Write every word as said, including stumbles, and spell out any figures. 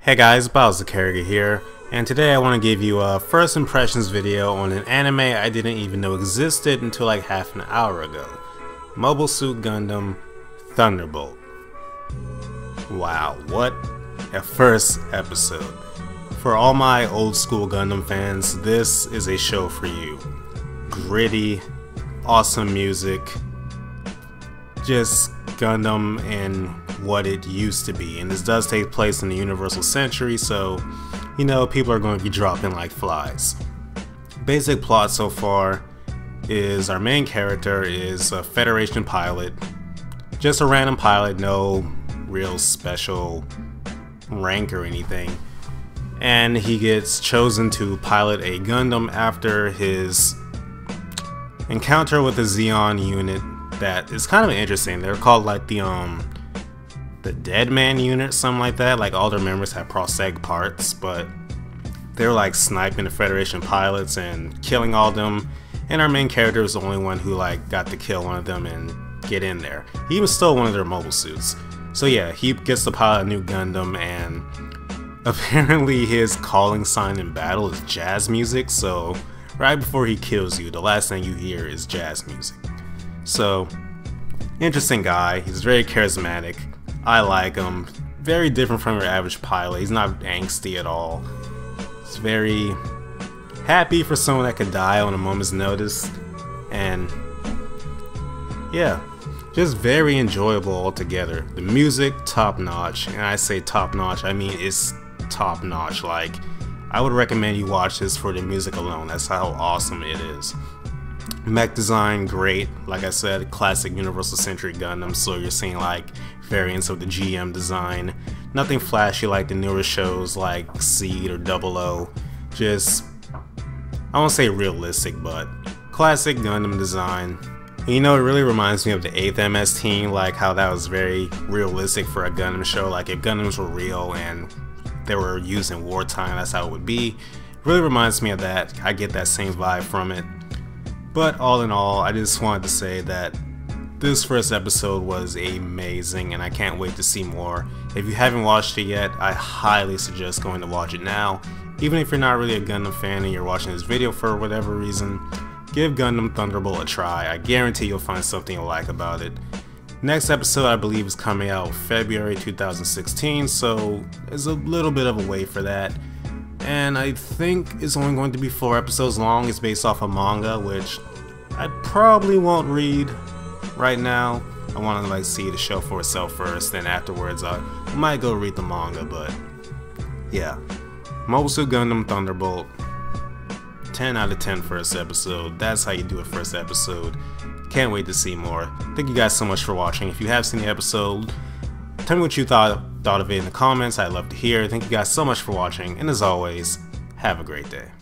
Hey guys, Bao Zakeruga here, and today I want to give you a first impressions video on an anime I didn't even know existed until like half an hour ago. Mobile Suit Gundam Thunderbolt. Wow, what a first episode. For all my old school Gundam fans, this is a show for you. Gritty, awesome music, just Gundam and what it used to be, and this does take place in the Universal Century, so you know people are going to be dropping like flies. Basic plot so far is our main character is a Federation pilot, just a random pilot, no real special rank or anything, and he gets chosen to pilot a Gundam after his encounter with a Zeon unit that is kind of interesting. They're called like the um the dead man unit, something like that. Like all their members have prosthetic parts, but they're like sniping the Federation pilots and killing all them, and our main character is the only one who like got to kill one of them and get in there. He was still one of their mobile suits. So yeah, he gets to pilot a new Gundam, and apparently his calling sign in battle is jazz music, so right before he kills you, the last thing you hear is jazz music. So interesting guy, he's very charismatic. I like him. Very different from your average pilot. He's not angsty at all. He's very happy for someone that could die on a moment's notice. And yeah, just very enjoyable altogether. The music, top notch. And I say top notch, I mean it's top notch. Like, I would recommend you watch this for the music alone. That's how awesome it is. Mech design, great. Like I said, classic Universal Century Gundam, so you're seeing like variants of the G M design. Nothing flashy like the newer shows like Seed or Double O. Just, I won't say realistic, but classic Gundam design. And you know, it really reminds me of the eighth M S-Team, like how that was very realistic for a Gundam show. Like if Gundams were real and they were used in wartime, that's how it would be. It really reminds me of that. I get that same vibe from it. But all in all, I just wanted to say that this first episode was amazing and I can't wait to see more. If you haven't watched it yet, I highly suggest going to watch it now. Even if you're not really a Gundam fan and you're watching this video for whatever reason, give Gundam Thunderbolt a try. I guarantee you'll find something you'll like about it. Next episode I believe is coming out February two thousand sixteen, so there's a little bit of a wait for that. And I think it's only going to be four episodes long. It's based off a manga, which I probably won't read right now. I want to like see the show for itself first, then afterwards I might go read the manga. But yeah, Mobile Suit Gundam Thunderbolt, ten out of ten first episode. That's how you do a first episode. Can't wait to see more. Thank you guys so much for watching. If you have seen the episode, tell me what you thought thought of it in the comments. I'd love to hear. Thank you guys so much for watching, and as always, have a great day.